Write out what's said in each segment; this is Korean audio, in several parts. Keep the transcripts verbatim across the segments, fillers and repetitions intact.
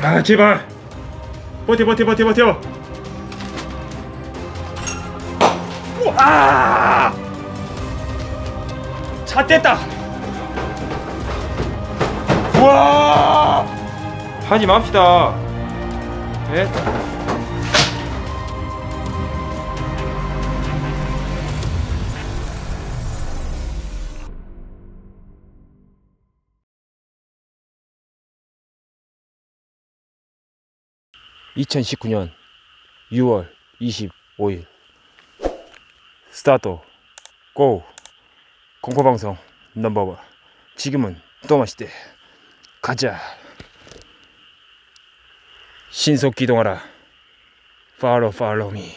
아 제발 버텨 버텨 버텨 버텨. 우와 잣됐다. 우와 하지 맙시다. 예? 이천십구년 유월 이십오일 스타트 고! 공포방송 넘버원 지금은 또마시대 가자. 신속 기동하라. 팔로우 팔로우 미.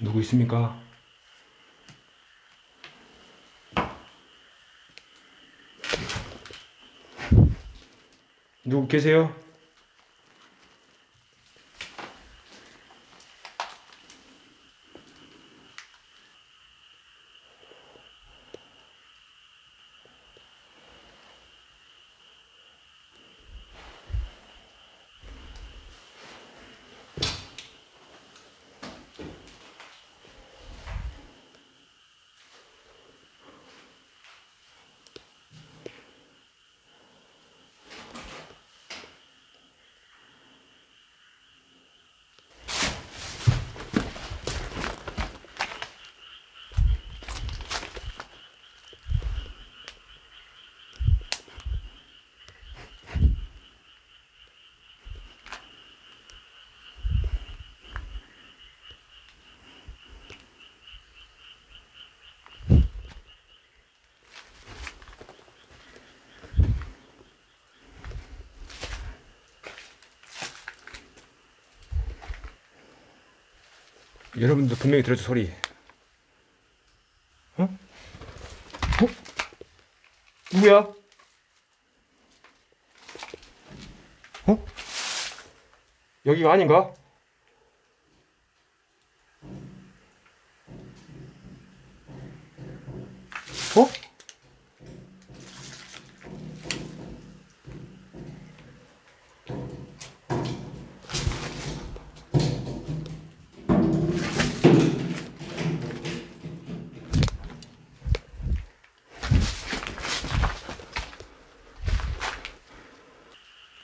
누구 있습니까? 누구 계세요? 여러분도 분명히 들었죠, 소리. 어? 어? 누구야? 어? 여기가 아닌가? 어?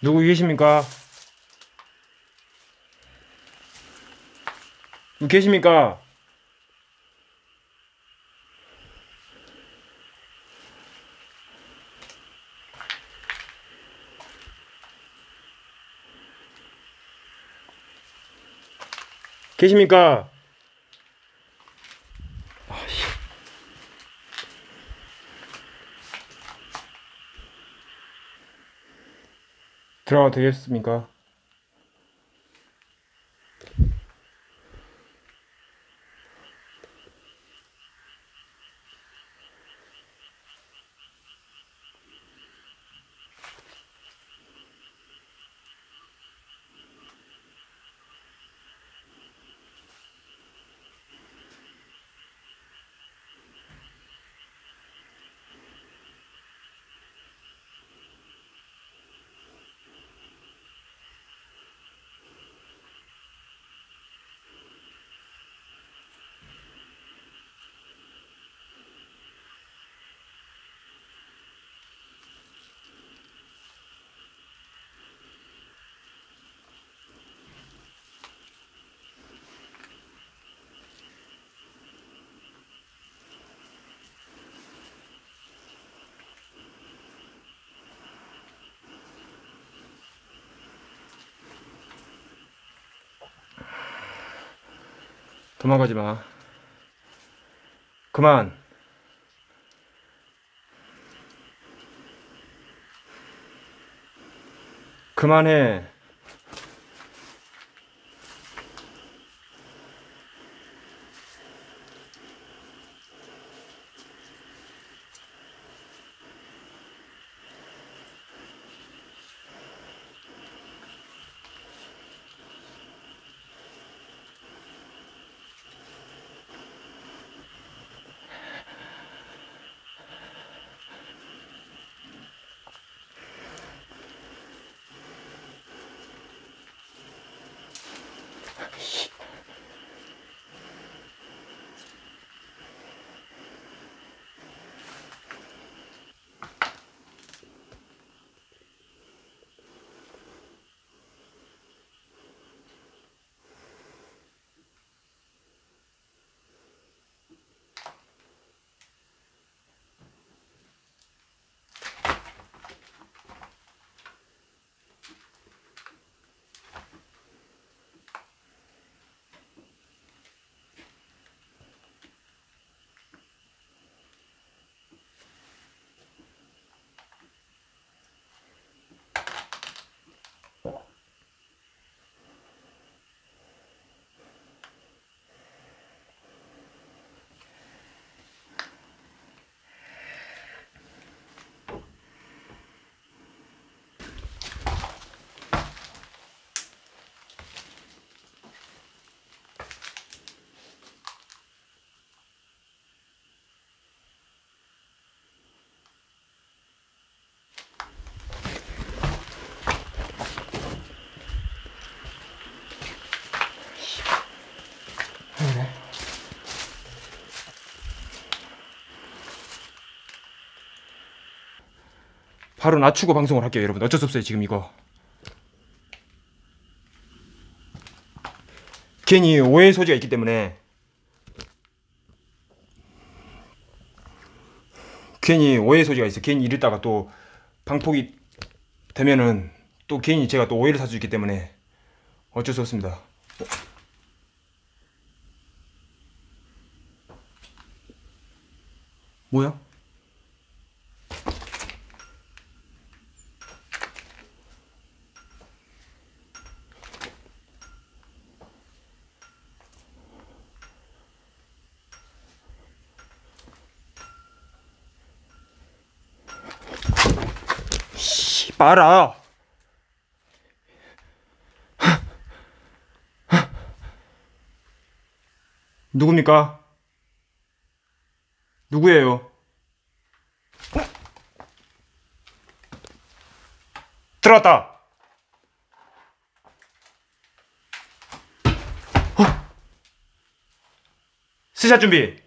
누구 계십니까? 누구 계십니까? 계십니까? 들어가도 되겠습니까? 도망가지 마. 그만. 그만해. 바로 낮추고 방송을 할게요, 여러분. 어쩔 수 없어요, 지금 이거. 괜히 오해의 소지가 있기 때문에. 괜히 오해의 소지가 있어. 괜히 이랬다가 또 방폭이 되면은 또 괜히 제가 또 오해를 살 수 있기 때문에 어쩔 수 없습니다. 뭐야? 알아. 누굽니까? 누구예요? 들어왔다. 스샷 준비.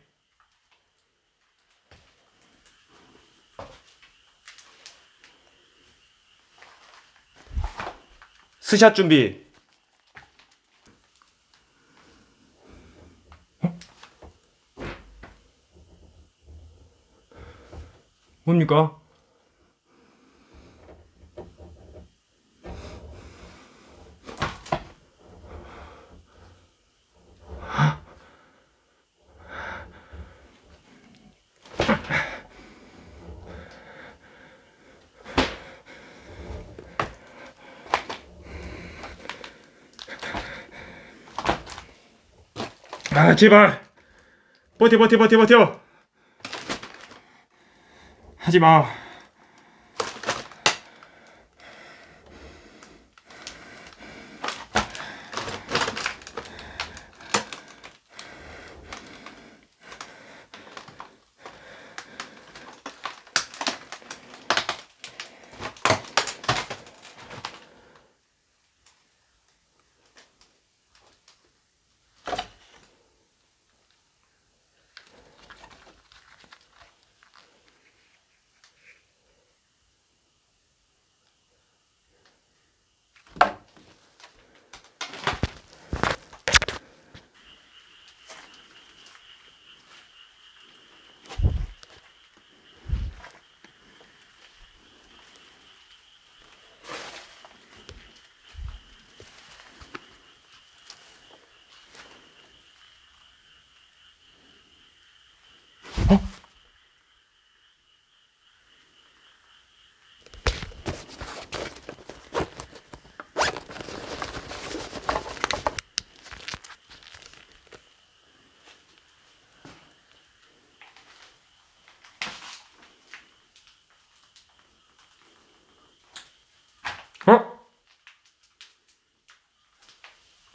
스샷 준비. 어? 뭡니까? 아, 제발 버텨 버텨 버텨 버텨. 하지마.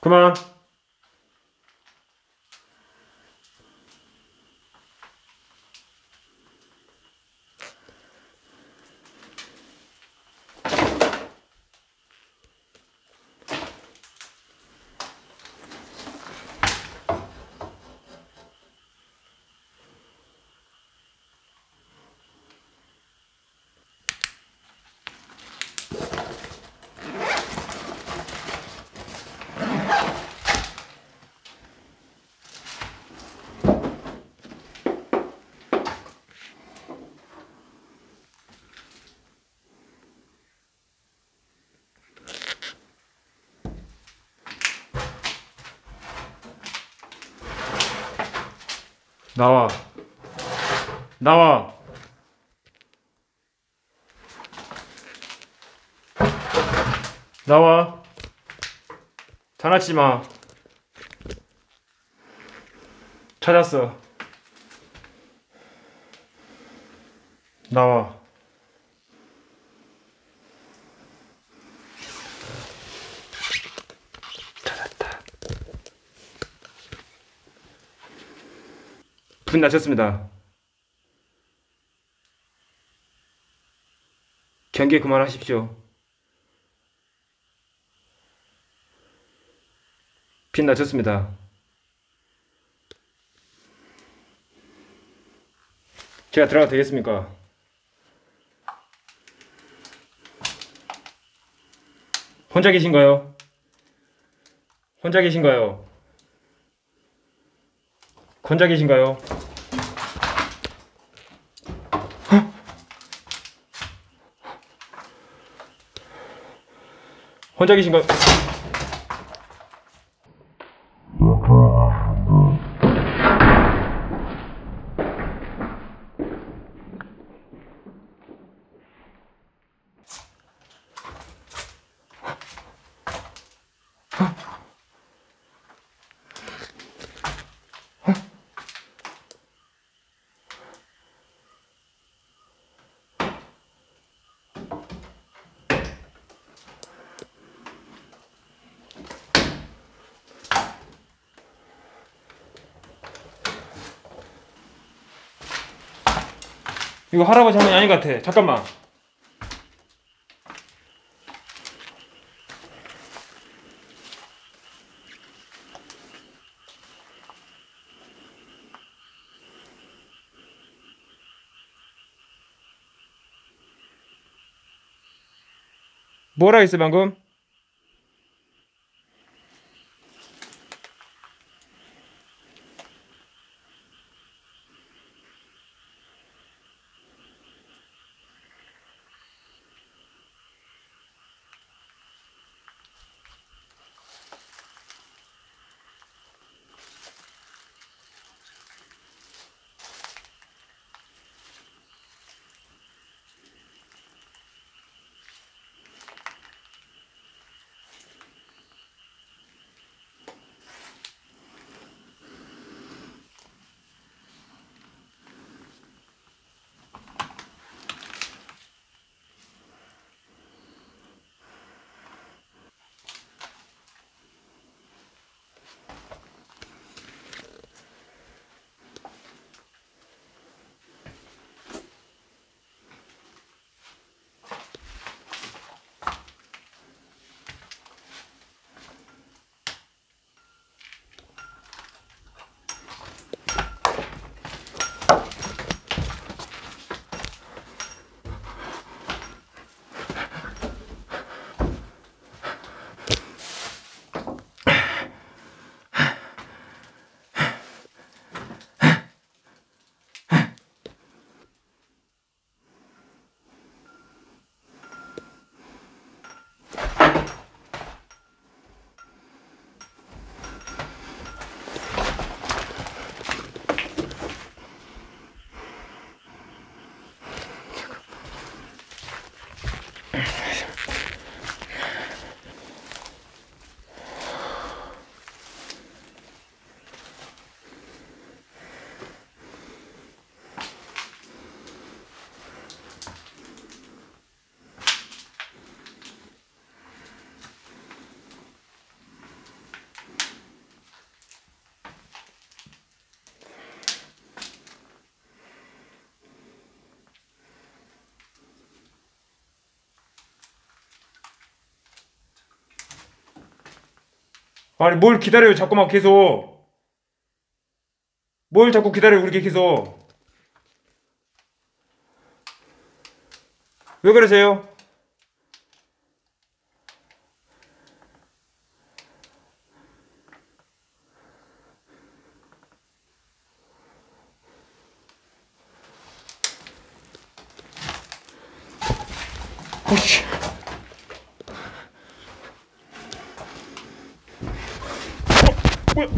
Come on. 나와 나와 나와 장난치지마. 찾았어. 나와. 불 나셨습니다. 경계 그만하십시오. 빛 나셨습니다. 제가 들어가도 되겠습니까? 혼자 계신가요? 혼자 계신가요? 혼자 계신가요? 혼자 계신가요? 이거 할아버지 할머니 아닌 것 같아. 잠깐만. 뭐라고 했어 방금? 아니 뭘 기다려요 자꾸만 계속. 뭘 자꾸 기다려요 그렇게 계속. 왜 그러세요? 어이씨. 어, 뭐야?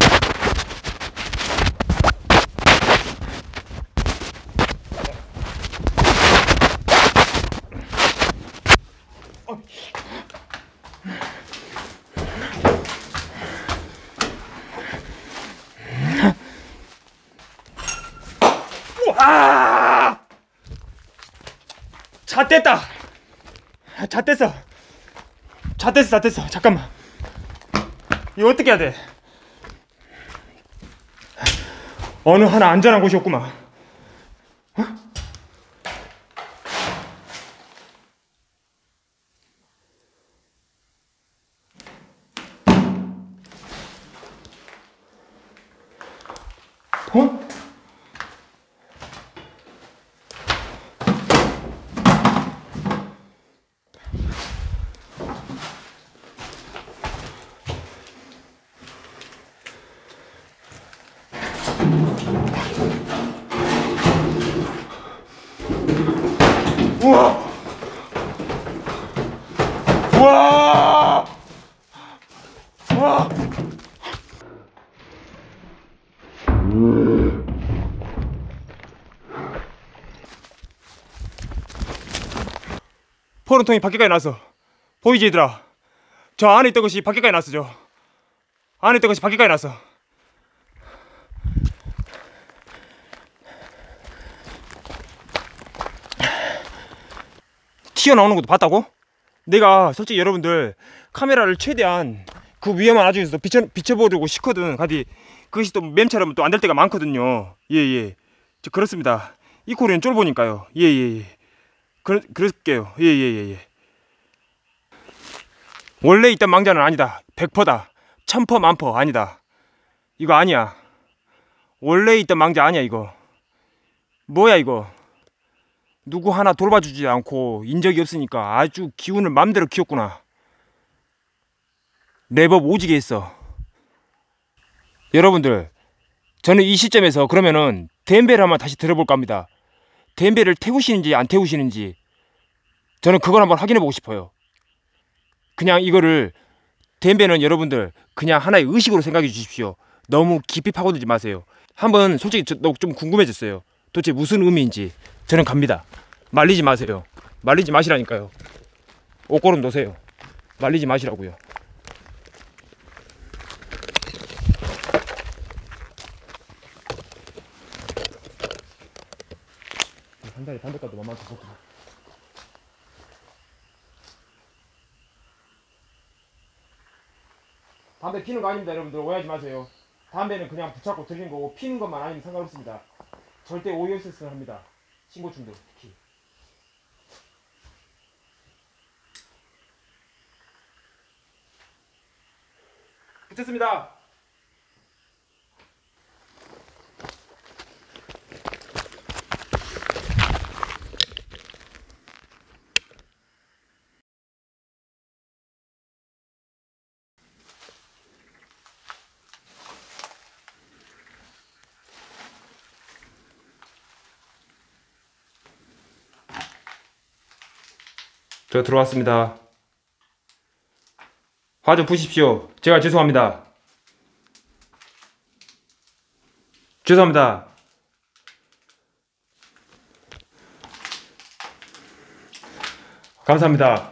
어. 우와! 잣됐다. 잣됐어. 잣됐어, 잣됐어. 잠깐만. 이거 어떻게 해야 돼? 어느 하나 안전한 곳이었구만. 어? 어? 우와! 우와! 우와! 포른통이 밖에까지 났어. 보이지 얘들아? 저 안에 있던 것이 밖에까지 났어. 저 안에 있던 것이 밖에까지 났어. 튀어나오는 것도 봤다고? 내가 솔직히 여러분들 카메라를 최대한 그 위에만 아주 비춰, 비춰보려고 싶거든. 가디 그것이 또 맴처럼 또 안 될 때가 많거든요. 예예 예. 그렇습니다. 이 코리는 쫄보니까요. 예예예 예. 그러, 그럴게요. 예예예 예, 예. 원래 있던 망자는 아니다. 백 퍼센트다. 천 퍼센트 만퍼 아니다. 이거 아니야. 원래 있던 망자 아니야 이거. 뭐야 이거. 누구 하나 돌봐주지 않고 인적이 없으니까 아주 기운을 맘대로 키웠구나. 랩업 오지게 했어. 여러분들 저는 이 시점에서 그러면은 덴벨을 한번 다시 들어볼까 합니다. 덴벨을 태우시는지 안 태우시는지 저는 그걸 한번 확인해보고 싶어요. 그냥 이거를 덴벨은 여러분들 그냥 하나의 의식으로 생각해 주십시오. 너무 깊이 파고들지 마세요. 한번 솔직히 저, 좀 궁금해졌어요. 도대체 무슨 의미인지. 저는 갑니다. 말리지 마세요. 말리지 마시라니까요. 옷걸음 놓으세요. 말리지 마시라고요. 한 달에 담배값도 만만치 않구나. 담배 피는 거 아닙니다. 여러분들 오해하지 마세요. 담배는 그냥 붙잡고 들리는 거고 피는 것만 아니면 상관없습니다. 절대 오해했었으면 합니다. 신고충도 특히. 붙였습니다. 저 들어왔습니다. 화 좀 푸십시오. 제가 죄송합니다. 죄송합니다. 감사합니다.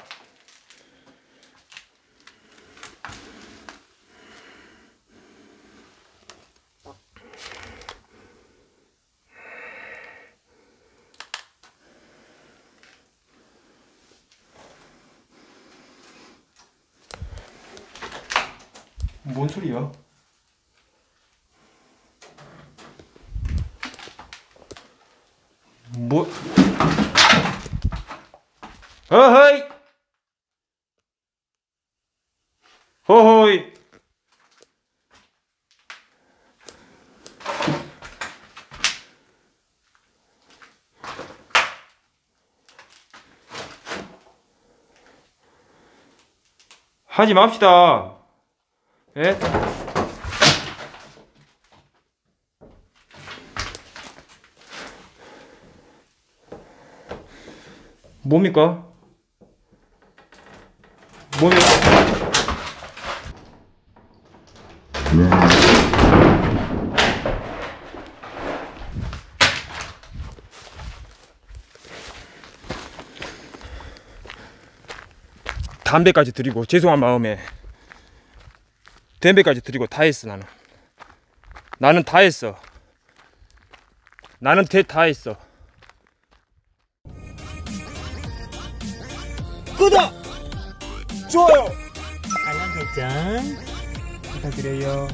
뭔 소리야? 뭐? 어허이! 어허이! 하지 맙시다. 예? 뭡니까? 뭡니까? 담배까지 드리고 죄송한 마음에 담배까지 드리고 다 했어. 나는 나는 다 했어. 나는 대 다 했어. 구독! 좋아요! 알람 설정 부탁드려요.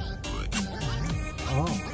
어.